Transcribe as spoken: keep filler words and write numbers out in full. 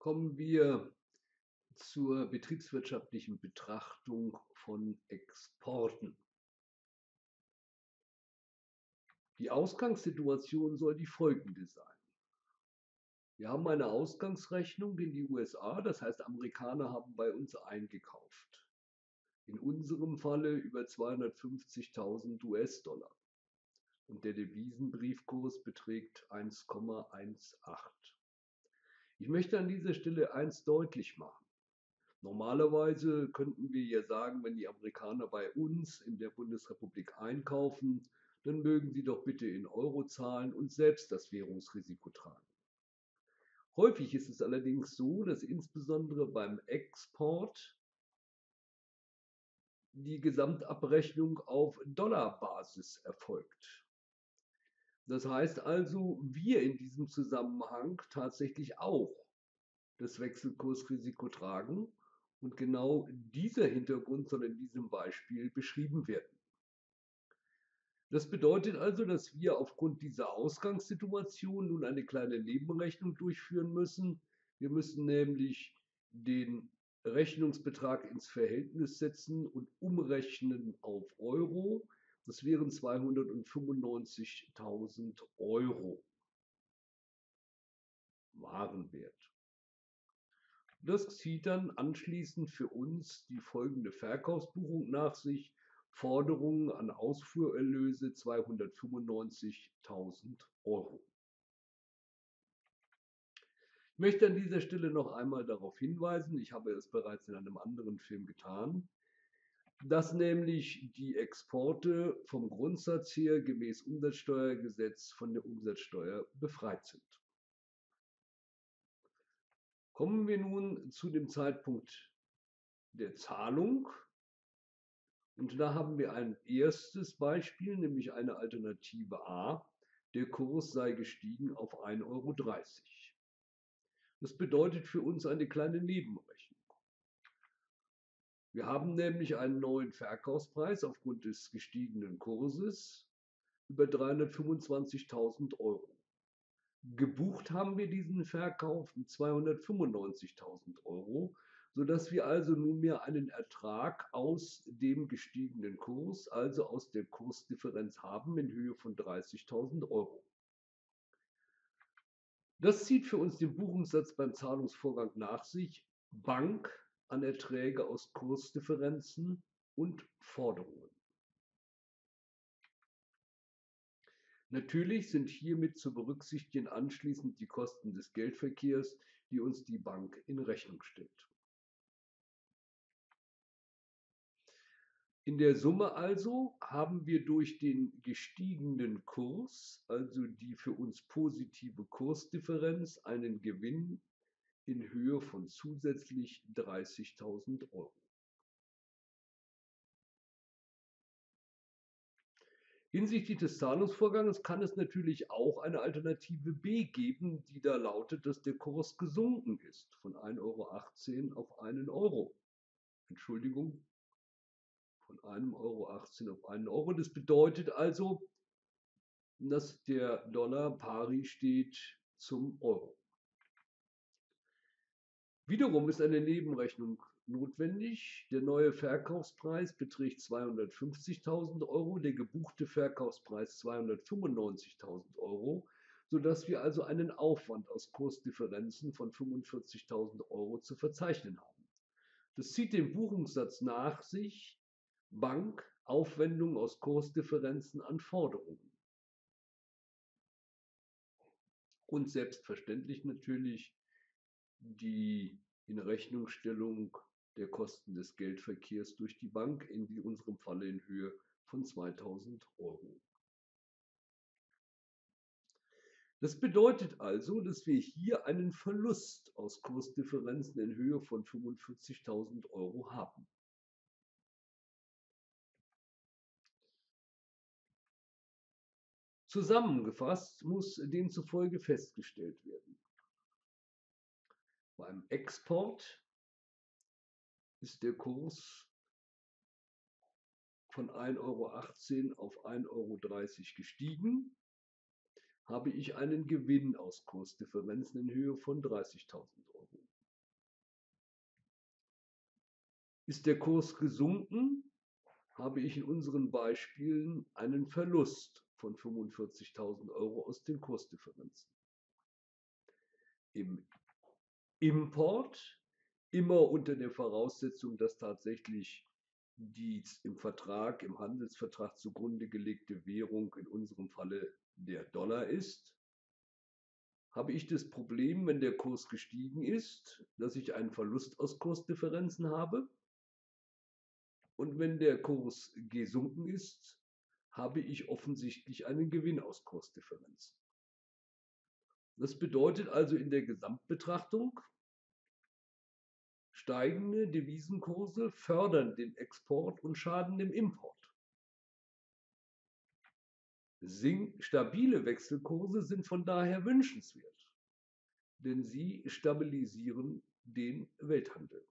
Kommen wir zur betriebswirtschaftlichen Betrachtung von Exporten. Die Ausgangssituation soll die folgende sein. Wir haben eine Ausgangsrechnung in die U S A, das heißt, Amerikaner haben bei uns eingekauft. In unserem Falle über zweihundertfünfzigtausend U S-Dollar. Und der Devisenbriefkurs beträgt eins Komma achtzehn. Ich möchte an dieser Stelle eins deutlich machen. Normalerweise könnten wir ja sagen, wenn die Amerikaner bei uns in der Bundesrepublik einkaufen, dann mögen sie doch bitte in Euro zahlen und selbst das Währungsrisiko tragen. Häufig ist es allerdings so, dass insbesondere beim Export die Gesamtabrechnung auf Dollarbasis erfolgt. Das heißt also, wir in diesem Zusammenhang tatsächlich auch das Wechselkursrisiko tragen und genau dieser Hintergrund soll in diesem Beispiel beschrieben werden. Das bedeutet also, dass wir aufgrund dieser Ausgangssituation nun eine kleine Nebenrechnung durchführen müssen. Wir müssen nämlich den Rechnungsbetrag ins Verhältnis setzen und umrechnen auf Euro. Das wären zweihundertfünfundneunzigtausend Euro Warenwert. Das zieht dann anschließend für uns die folgende Verkaufsbuchung nach sich. Forderungen an Ausfuhrerlöse zweihundertfünfundneunzigtausend Euro. Ich möchte an dieser Stelle noch einmal darauf hinweisen, ich habe es bereits in einem anderen Film getan, dass nämlich die Exporte vom Grundsatz her gemäß Umsatzsteuergesetz von der Umsatzsteuer befreit sind. Kommen wir nun zu dem Zeitpunkt der Zahlung. Und da haben wir ein erstes Beispiel, nämlich eine Alternative A. Der Kurs sei gestiegen auf ein Euro dreißig. Das bedeutet für uns eine kleine Nebenrechnung. Wir haben nämlich einen neuen Verkaufspreis aufgrund des gestiegenen Kurses über dreihundertfünfundzwanzigtausend Euro. Gebucht haben wir diesen Verkauf mit zweihundertfünfundneunzigtausend Euro. Sodass wir also nunmehr einen Ertrag aus dem gestiegenen Kurs, also aus der Kursdifferenz haben in Höhe von dreißigtausend Euro. Das zieht für uns den Buchungssatz beim Zahlungsvorgang nach sich, Bank an Erträge aus Kursdifferenzen und Forderungen. Natürlich sind hiermit zu berücksichtigen anschließend die Kosten des Geldverkehrs, die uns die Bank in Rechnung stellt. In der Summe also haben wir durch den gestiegenen Kurs, also die für uns positive Kursdifferenz, einen Gewinn in Höhe von zusätzlich dreißigtausend Euro. Hinsichtlich des Zahlungsvorgangs kann es natürlich auch eine Alternative B geben, die da lautet, dass der Kurs gesunken ist von ein Euro achtzehn auf einen Euro. Entschuldigung. Von ein Euro achtzehn auf einen Euro. Das bedeutet also, dass der Dollar pari steht zum Euro. Wiederum ist eine Nebenrechnung notwendig. Der neue Verkaufspreis beträgt zweihundertfünfzigtausend Euro, der gebuchte Verkaufspreis zweihundertfünfundneunzigtausend Euro, sodass wir also einen Aufwand aus Kursdifferenzen von fünfundvierzigtausend Euro zu verzeichnen haben. Das zieht den Buchungssatz nach sich. Bank, Aufwendung aus Kursdifferenzen an Forderungen. Und selbstverständlich natürlich die Inrechnungsstellung der Kosten des Geldverkehrs durch die Bank, in unserem Falle in Höhe von zweitausend Euro. Das bedeutet also, dass wir hier einen Verlust aus Kursdifferenzen in Höhe von fünfundvierzigtausend Euro haben. Zusammengefasst muss demzufolge festgestellt werden. Beim Export ist der Kurs von ein Euro achtzehn auf ein Euro dreißig gestiegen, habe ich einen Gewinn aus Kursdifferenzen in Höhe von dreißigtausend Euro. Ist der Kurs gesunken, habe ich in unseren Beispielen einen Verlust von fünfundvierzigtausend Euro aus den Kursdifferenzen. Im Import, immer unter der Voraussetzung, dass tatsächlich die im Vertrag, im Handelsvertrag zugrunde gelegte Währung, in unserem Falle der Dollar ist, habe ich das Problem, wenn der Kurs gestiegen ist, dass ich einen Verlust aus Kursdifferenzen habe. Und wenn der Kurs gesunken ist, habe ich offensichtlich einen Gewinn aus Kursdifferenzen. Das bedeutet also in der Gesamtbetrachtung, steigende Devisenkurse fördern den Export und schaden dem Import. Stabile Wechselkurse sind von daher wünschenswert, denn sie stabilisieren den Welthandel.